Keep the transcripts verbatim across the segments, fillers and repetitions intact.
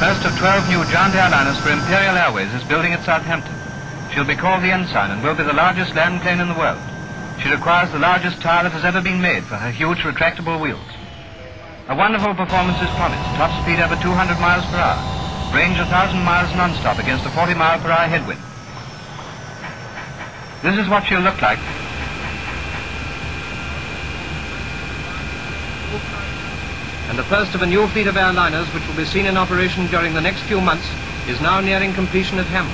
First of twelve new Joint Airliners for Imperial Airways is building at Southampton. She'll be called the Ensign and will be the largest land plane in the world. She requires the largest tire that has ever been made for her huge retractable wheels. A wonderful performance is promised, top speed over two hundred miles per hour, range one thousand miles non-stop against a forty mile per hour headwind. This is what she'll look like. And the first of a new fleet of airliners which will be seen in operation during the next few months is now nearing completion at Hamble.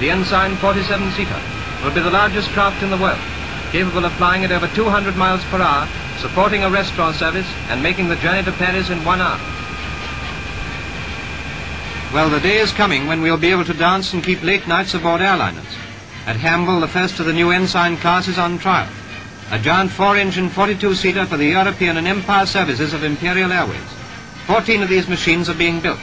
The Ensign forty-seven seater will be the largest craft in the world, capable of flying at over two hundred miles per hour, supporting a restaurant service and making the journey to Paris in one hour. Well, the day is coming when we'll be able to dance and keep late nights aboard airliners. At Hamble, the first of the new Ensign class is on trial. A giant four-engine forty-two seater for the European and Empire services of Imperial Airways. Fourteen of these machines are being built.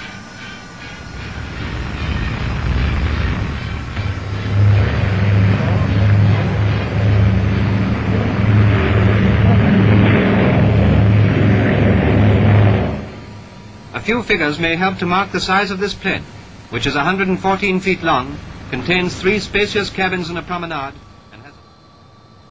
A few figures may help to mark the size of this plane, which is one hundred fourteen feet long, contains three spacious cabins and a promenade,